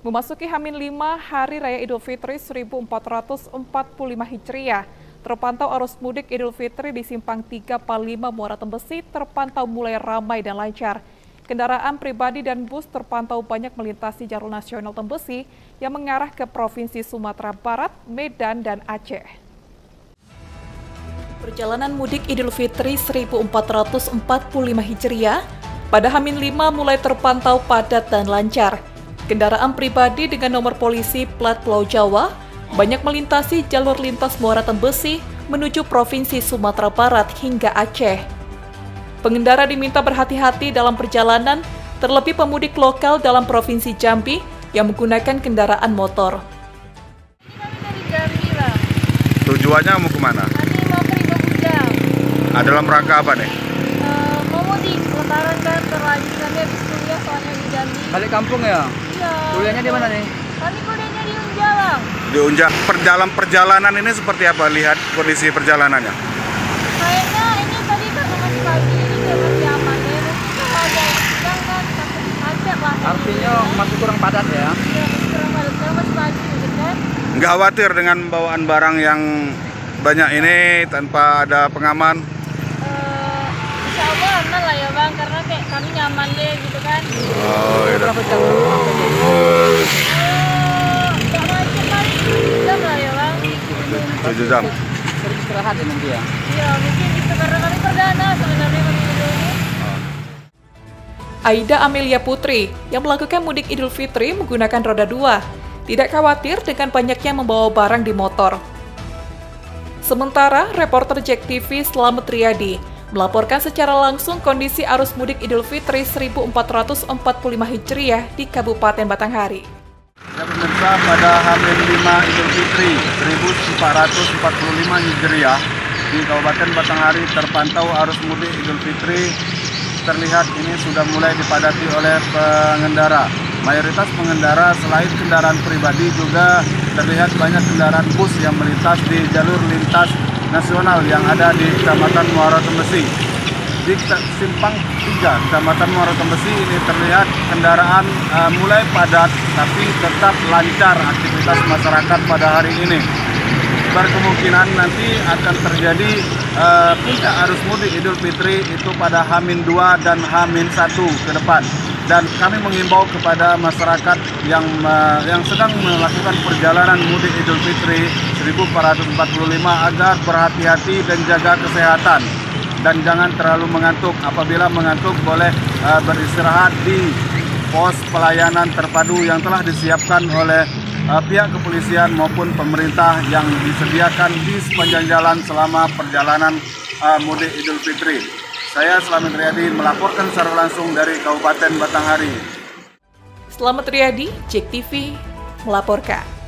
Memasuki H-5 Hari Raya Idul Fitri 1445 Hijriah, terpantau arus mudik Idul Fitri di Simpang 3 Palima Muara Tembesi terpantau mulai ramai dan lancar. Kendaraan pribadi dan bus terpantau banyak melintasi jalur nasional Tembesi yang mengarah ke Provinsi Sumatera Barat, Medan, dan Aceh. Perjalanan mudik Idul Fitri 1445 Hijriah pada H-5 mulai terpantau padat dan lancar. Kendaraan pribadi dengan nomor polisi plat Pulau Jawa banyak melintasi jalur lintas Muara Tembesi menuju Provinsi Sumatera Barat hingga Aceh. Pengendara diminta berhati-hati dalam perjalanan, terlebih pemudik lokal dalam Provinsi Jambi yang menggunakan kendaraan motor. Ini dari Jambi lah. Tujuannya mau kemana? Nanti mau ke Rindu. Ada dalam rangka apa nih? Mau di Lebaran kan terlanjutkan habis kuliah soalnya di Jambi. Balik kampung ya? Kuliahnya di mana nih? Kami kuliahnya di Unjalang. Di Unjang. Perjalanan ini seperti apa? Lihat kondisi perjalanannya. Kayaknya ini tadi karena masih pagi, ini masih aman ya. Kalau ada yang kan masih macet lah. Artinya masih kurang padat ya? Iya, kurang padat. Karena masih pagi, kan? Nggak khawatir dengan bawaan barang yang banyak ini tanpa ada pengaman? Insya Allah aman lah ya bang, karena kayak kami nyaman deh gitu kan. Oh iya. Berapa jam? Jam. Istirahat ya nanti ya. Iya, mungkin itu karena kami perdana sebenarnya ini. Aida Amelia Putri yang melakukan mudik Idul Fitri menggunakan roda dua, tidak khawatir dengan banyaknya membawa barang di motor. Sementara reporter Jack TV Slamet Riyadi melaporkan secara langsung kondisi arus mudik Idul Fitri 1445 Hijriah di Kabupaten Batanghari. Pemirsa, pada H-5 Idul Fitri 1445 Hijriah di Kabupaten Batanghari terpantau arus mudik Idul Fitri terlihat ini sudah mulai dipadati oleh pengendara. Mayoritas pengendara selain kendaraan pribadi juga terlihat banyak kendaraan bus yang melintas di jalur lintas nasional yang ada di Kecamatan Muara Tembesi. Di Simpang 3 Kecamatan Muara Tembesi ini terlihat kendaraan mulai padat, tapi tetap lancar aktivitas masyarakat pada hari ini. Berkemungkinan nanti akan terjadi puncak arus mudik Idul Fitri itu pada H-2 dan H-1 ke depan. Dan kami mengimbau kepada masyarakat yang sedang melakukan perjalanan mudik Idul Fitri 1445 agar berhati-hati dan jaga kesehatan. Dan jangan terlalu mengantuk. Apabila mengantuk boleh beristirahat di pos pelayanan terpadu yang telah disiapkan oleh pihak kepolisian maupun pemerintah yang disediakan di sepanjang jalan selama perjalanan mudik Idul Fitri. Saya Slamet Riyadi melaporkan secara langsung dari Kabupaten Batanghari. Slamet Riyadi, Jack TV melaporkan.